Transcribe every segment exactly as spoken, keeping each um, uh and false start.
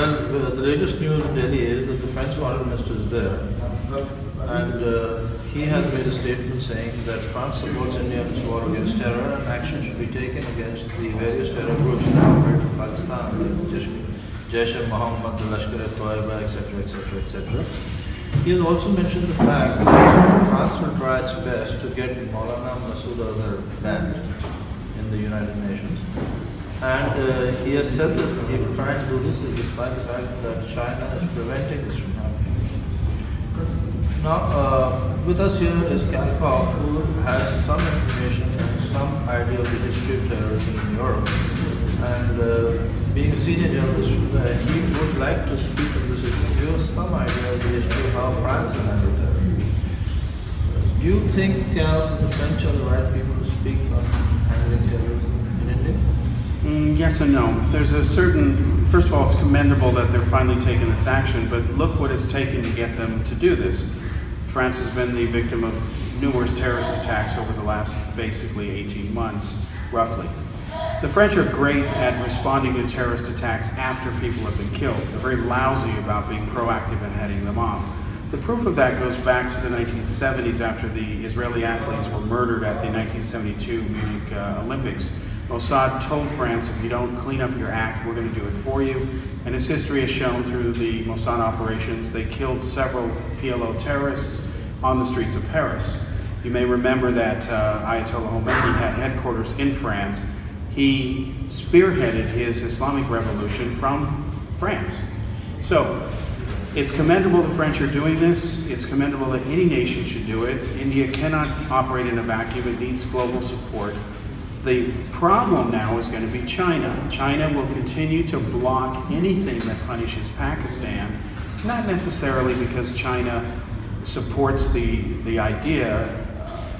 Well, uh, the latest news in Delhi is that the French foreign minister is there, and uh, he has made a statement saying that France supports India in its war against terror, and action should be taken against the various terror groups that operate from Pakistan, like Jaish-e-Mohammed, the Lashkar-e-Taiba, et cetera, et cetera, et cetera. He has also mentioned the fact that France will try its best to get Maulana Masood Azhar banned in the United Nations. And uh, he has said that he will try and do this despite the fact that China is preventing this from happening. Now, uh, with us here is Kalkoff, who has some information and some idea of the history of terrorism in Europe. And uh, being a senior journalist, uh, he would like to speak on this issue, give us some idea of the history of how France handled terrorism. Do you think uh, the French are the right people to speak on handling terrorism in India? Mm, yes and no. There's a certain, first of all, it's commendable that they're finally taking this action, but look what it's taken to get them to do this. France has been the victim of numerous terrorist attacks over the last basically eighteen months, roughly. The French are great at responding to terrorist attacks after people have been killed. They're very lousy about being proactive and heading them off. The proof of that goes back to the nineteen seventies, after the Israeli athletes were murdered at the nineteen seventy-two Munich uh, Olympics. Mossad told France, if you don't clean up your act, we're going to do it for you. And as history has shown through the Mossad operations, they killed several P L O terrorists on the streets of Paris. You may remember that uh, Ayatollah Khomeini had headquarters in France. He spearheaded his Islamic revolution from France. So it's commendable the French are doing this. It's commendable that any nation should do it. India cannot operate in a vacuum. It needs global support. The problem now is going to be China. China will continue to block anything that punishes Pakistan, not necessarily because China supports the, the idea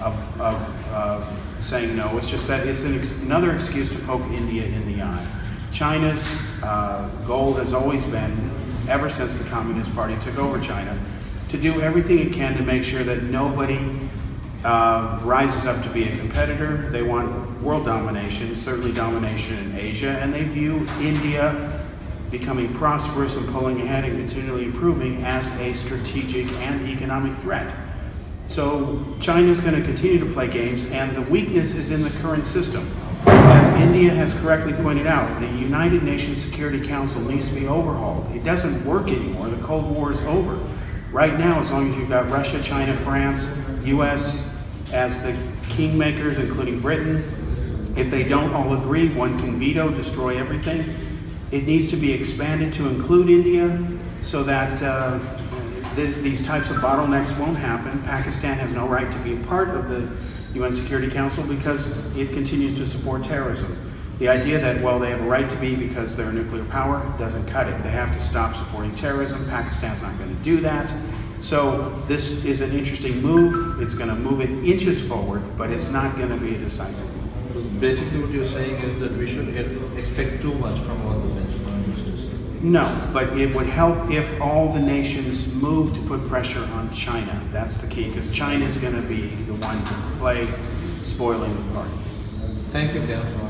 of, of uh, saying no. It's just that it's an ex another excuse to poke India in the eye. China's uh, goal has always been, ever since the Communist Party took over China, to do everything it can to make sure that nobody Uh, rises up to be a competitor. They want world domination, certainly domination in Asia, and they view India becoming prosperous and pulling ahead and continually improving as a strategic and economic threat. So China's going to continue to play games, and the weakness is in the current system. As India has correctly pointed out, the United Nations Security Council needs to be overhauled. It doesn't work anymore. The Cold War is over. Right now, as long as you've got Russia, China, France, U S as the kingmakers, including Britain, if they don't all agree, one can veto, destroy everything. It needs to be expanded to include India so that uh, th these types of bottlenecks won't happen. Pakistan has no right to be a part of the U N Security Council because it continues to support terrorism. The idea that, well, they have a right to be because they're a nuclear power doesn't cut it. They have to stop supporting terrorism. Pakistan's not going to do that. So this is an interesting move. It's going to move it inches forward, but it's not going to be a decisive move. Basically what you're saying is that we shouldn't expect too much from what the French Prime Minister said. No, but it would help if all the nations move to put pressure on China. That's the key, because China is going to be the one to play spoiling the party. Thank you, Dan.